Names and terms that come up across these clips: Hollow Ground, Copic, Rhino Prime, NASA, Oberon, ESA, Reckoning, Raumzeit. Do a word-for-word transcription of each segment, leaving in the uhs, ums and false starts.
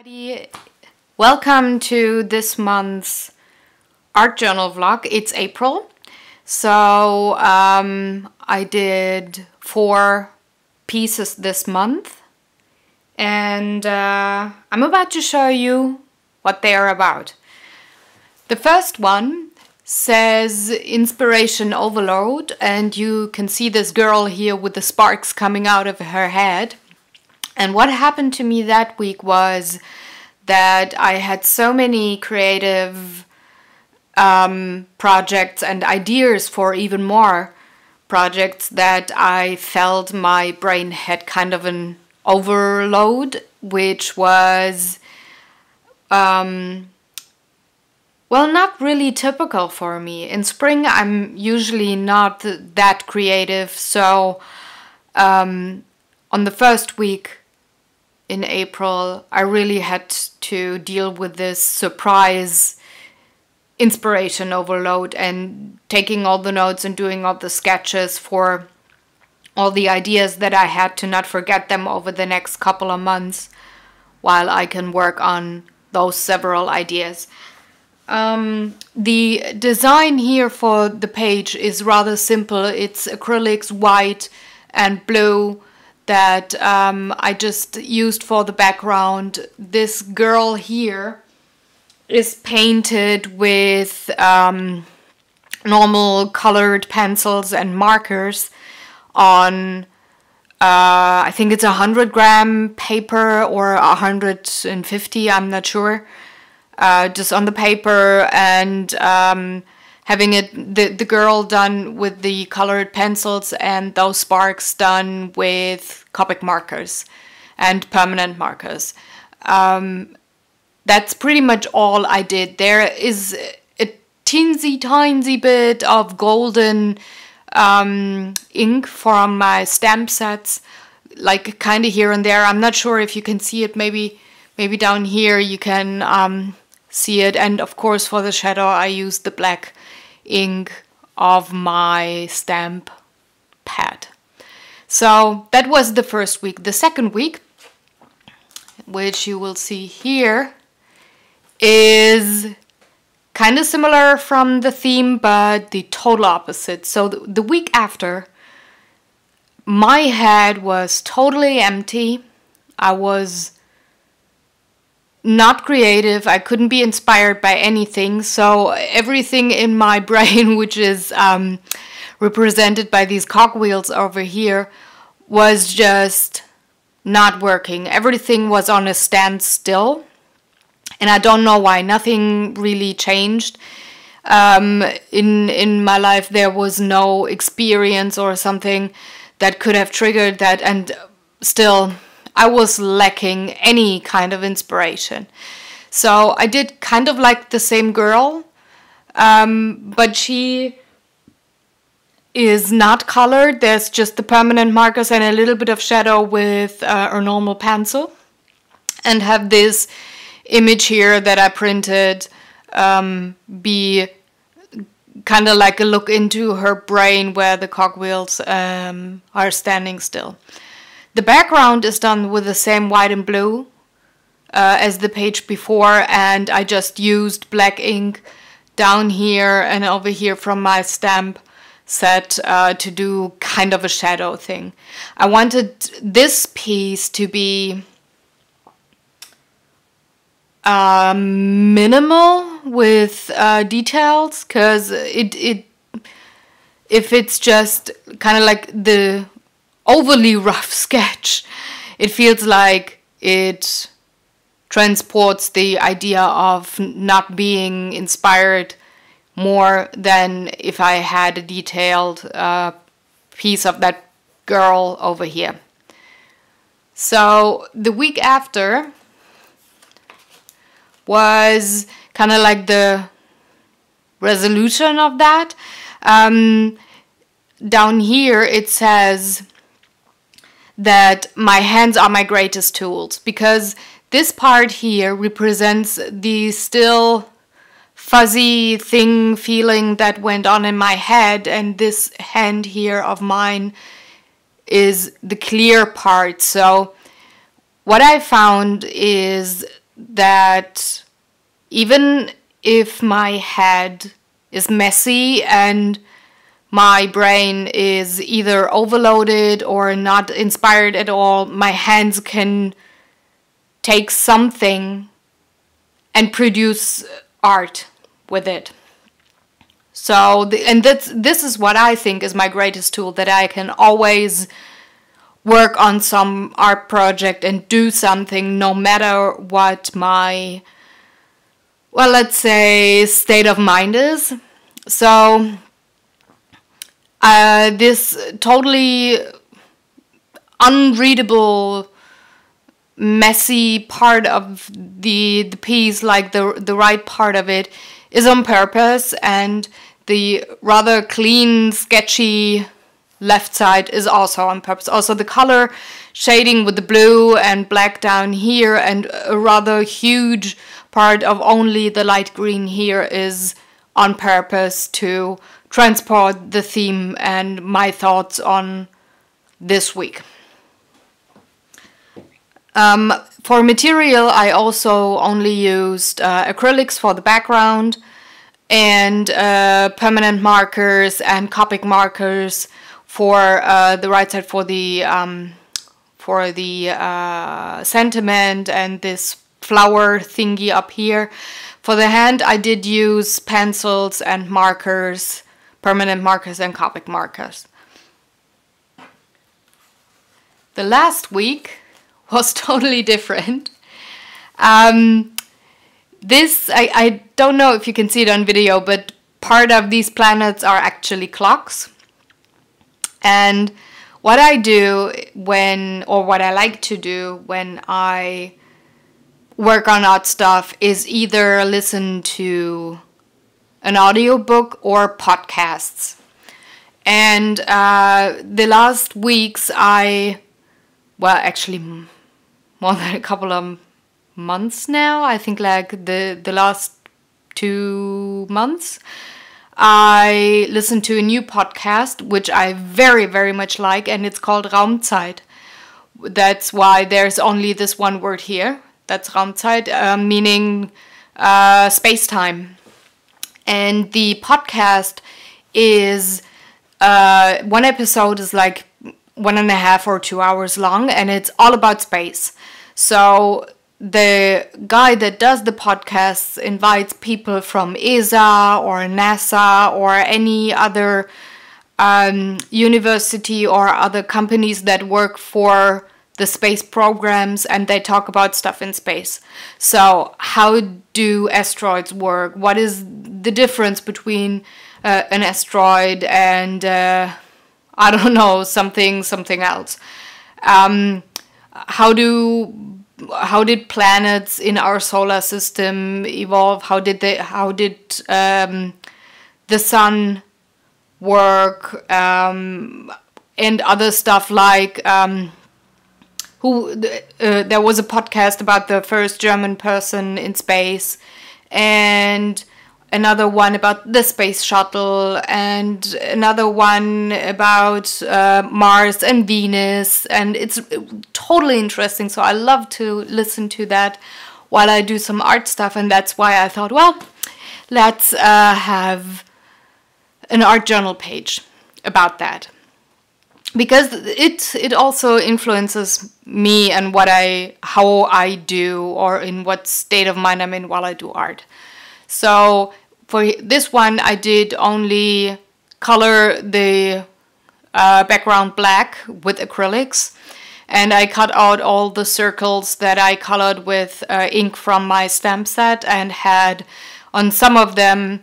Everybody, welcome to this month's art journal vlog. It's April, so um, I did four pieces this month, and uh, I'm about to show you what they are about. The first one says Inspiration Overload, and you can see this girl here with the sparks coming out of her head. And what happened to me that week was that I had so many creative um, projects and ideas for even more projects that I felt my brain had kind of an overload, which was, um, well, not really typical for me. In spring, I'm usually not that creative, so um, on the first week in April, I really had to deal with this surprise inspiration overload and taking all the notes and doing all the sketches for all the ideas that I had to not forget them over the next couple of months while I can work on those several ideas. Um, the design here for the page is rather simple. It's acrylics, white and blue, that um, I just used for the background. This girl here is painted with um, normal colored pencils and markers on, uh, I think it's a hundred gram paper or a hundred and fifty, I'm not sure, uh, just on the paper, and um, having it the, the girl done with the colored pencils and those sparks done with Copic markers and permanent markers. Um, that's pretty much all I did. There is a teensy tinsy bit of golden um, ink from my stamp sets, like kind of here and there. I'm not sure if you can see it, maybe maybe down here you can um, see it. And of course for the shadow I used the black ink of my stamp pad. So that was the first week. The second week, which you will see here, is kind of similar from the theme, but the total opposite. So th the week after, my head was totally empty. I was not creative, I couldn't be inspired by anything, so everything in my brain, which is um, represented by these cogwheels over here, was just not working. Everything was on a standstill, and I don't know why. Nothing really changed. Um, in, in my life there was no experience or something that could have triggered that, and still I was lacking any kind of inspiration. So I did kind of like the same girl, um, but she is not colored. There's just the permanent markers and a little bit of shadow with uh, a normal pencil, and have this image here that I printed um, be kind of like a look into her brain where the cogwheels um, are standing still. The background is done with the same white and blue uh, as the page before, and I just used black ink down here and over here from my stamp set uh, to do kind of a shadow thing. I wanted this piece to be uh, minimal with uh, details, because it, it, if it's just kind of like the overly rough sketch, it feels like it transports the idea of not being inspired more than if I had a detailed uh, piece of that girl over here. So the week after was kind of like the resolution of that. Um, down here it says that my hands are my greatest tools, because this part here represents the still fuzzy thing feeling that went on in my head, and this hand here of mine is the clear part. So what I found is that even if my head is messy and my brain is either overloaded or not inspired at all, my hands can take something and produce art with it. So, the, and that's, this is what I think is my greatest tool, that I can always work on some art project and do something no matter what my, well, let's say, state of mind is. So, uh, this totally unreadable, messy part of the, the piece, like the, the right part of it, is on purpose, and the rather clean, sketchy left side is also on purpose. Also the color shading with the blue and black down here and a rather huge part of only the light green here is on purpose to transport the theme and my thoughts on this week. Um, for material, I also only used uh, acrylics for the background and uh, permanent markers and Copic markers for uh, the right side, for the um, for the uh, sentiment and this flower thingy up here. For the hand, I did use pencils and markers, permanent markers and Copic markers. The last week was totally different. Um, this, I, I don't know if you can see it on video, but part of these planets are actually clocks. And what I do when, or what I like to do when I work on art stuff, is either listen to an audiobook or podcasts. And uh, the last weeks I, well, actually more than a couple of months now, I think like the, the last two months, I listened to a new podcast, which I very, very much like, and it's called Raumzeit. That's why there's only this one word here. That's Raumzeit, uh, meaning uh, space-time. And the podcast is, uh, one episode is like one and a half or two hours long, and it's all about space. So the guy that does the podcasts invites people from E S A or NASA or any other um, university or other companies that work for the space programs, and they talk about stuff in space. So how do asteroids work? What is the difference between uh, an asteroid and, uh, I don't know, something, something else? Um, how do... How did planets in our solar system evolve? How did they? How did um, the sun work? Um, and other stuff like um, who? Uh, there was a podcast about the first German person in space, and another one about the space shuttle, and another one about uh, Mars and Venus, and it's totally interesting. So I love to listen to that while I do some art stuff, and that's why I thought, well, let's uh, have an art journal page about that, because it it also influences me and what I how I do, or in what state of mind I'm in while I do art. So for this one, I did only color the uh, background black with acrylics, and I cut out all the circles that I colored with uh, ink from my stamp set, and had on some of them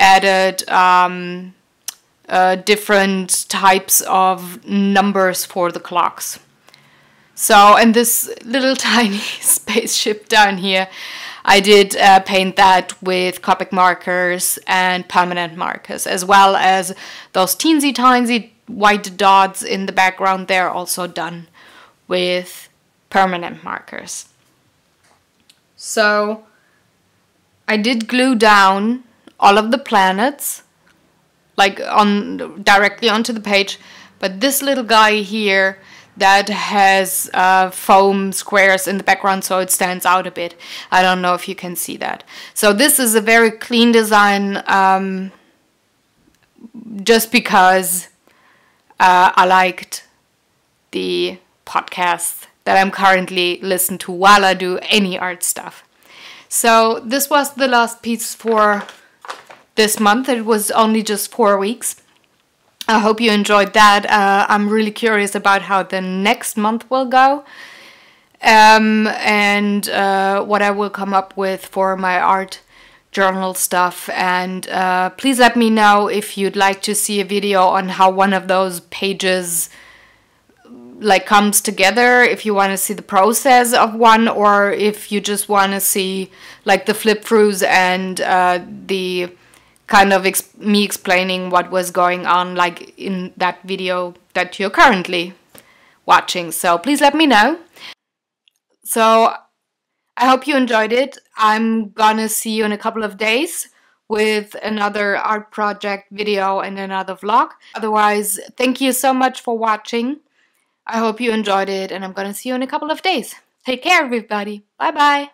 added um, uh, different types of numbers for the clocks. So, and this little tiny spaceship down here, I did uh, paint that with Copic markers and permanent markers, as well as those teensy tiny white dots in the background. They're also done with permanent markers. So I did glue down all of the planets, like on directly onto the page, but this little guy here, that has uh, foam squares in the background, so it stands out a bit. I don't know if you can see that. So this is a very clean design, um, just because uh, I liked the podcast that I'm currently listening to while I do any art stuff. So this was the last piece for this month. It was only just four weeks. I hope you enjoyed that. Uh, I'm really curious about how the next month will go, um, and uh, what I will come up with for my art journal stuff. And uh, please let me know if you'd like to see a video on how one of those pages like comes together, if you want to see the process of one, or if you just want to see like the flip throughs and uh, the kind of exp me explaining what was going on like in that video that you're currently watching. So please let me know. So I hope you enjoyed it. I'm gonna see you in a couple of days with another art project video and another vlog. Otherwise, thank you so much for watching. I hope you enjoyed it, and I'm gonna see you in a couple of days. Take care, everybody. Bye bye.